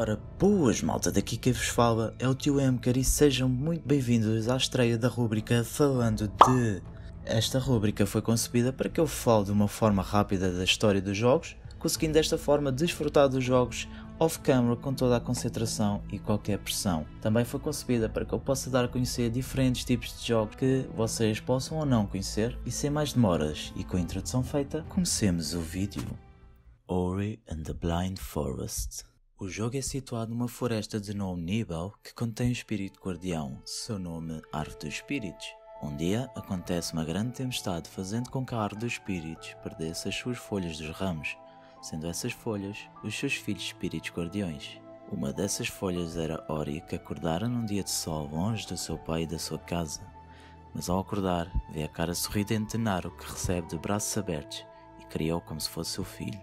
Ora, boas malta, daqui que vos fala é o tio Emker e sejam muito bem-vindos à estreia da rubrica Falando de... Esta rubrica foi concebida para que eu fale de uma forma rápida da história dos jogos, conseguindo desta forma desfrutar dos jogos off-camera com toda a concentração e qualquer pressão. Também foi concebida para que eu possa dar a conhecer diferentes tipos de jogos que vocês possam ou não conhecer, e sem mais demoras e com a introdução feita, comecemos o vídeo. Ori and the Blind Forest. O jogo é situado numa floresta de nome Nibel, que contém o espírito guardião, seu nome Árvore dos Espíritos. Um dia acontece uma grande tempestade, fazendo com que a Árvore dos Espíritos perdesse as suas folhas dos ramos, sendo essas folhas os seus filhos espíritos guardiões. Uma dessas folhas era Ori, que acordara num dia de sol longe do seu pai e da sua casa. Mas ao acordar, vê a cara sorridente de Naru, que recebe de braços abertos e cria-o como se fosse seu filho.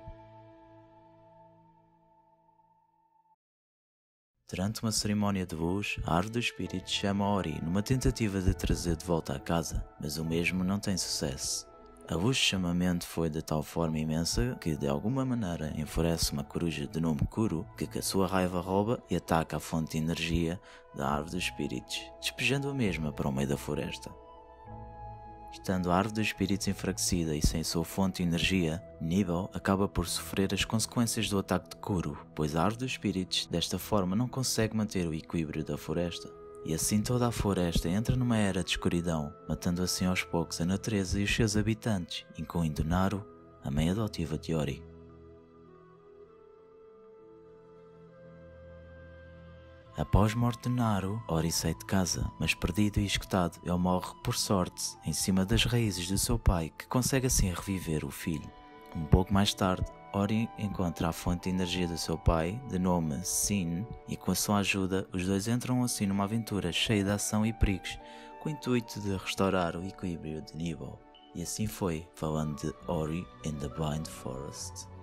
Durante uma cerimónia de luz, a Árvore dos Espíritos chama a Ori numa tentativa de trazer de volta à casa, mas o mesmo não tem sucesso. A luz de chamamento foi de tal forma imensa que, de alguma maneira, enfurece uma coruja de nome Kuro, que com a sua raiva rouba e ataca a fonte de energia da Árvore dos Espíritos, despejando a mesma para o meio da floresta. Estando a Árvore dos Espíritos enfraquecida e sem sua fonte de energia, Nibel acaba por sofrer as consequências do ataque de Kuro, pois a Árvore dos Espíritos desta forma não consegue manter o equilíbrio da floresta. E assim toda a floresta entra numa era de escuridão, matando assim aos poucos a natureza e os seus habitantes, incluindo Naru, a mãe adotiva de Ori. Após a morte de Naru, Ori sai de casa, mas perdido e escutado, ele morre por sorte em cima das raízes do seu pai, que consegue assim reviver o filho. Um pouco mais tarde, Ori encontra a fonte de energia do seu pai, de nome Sin, e com a sua ajuda, os dois entram assim numa aventura cheia de ação e perigos, com o intuito de restaurar o equilíbrio de Nibel. E assim foi, falando de Ori and the Blind Forest.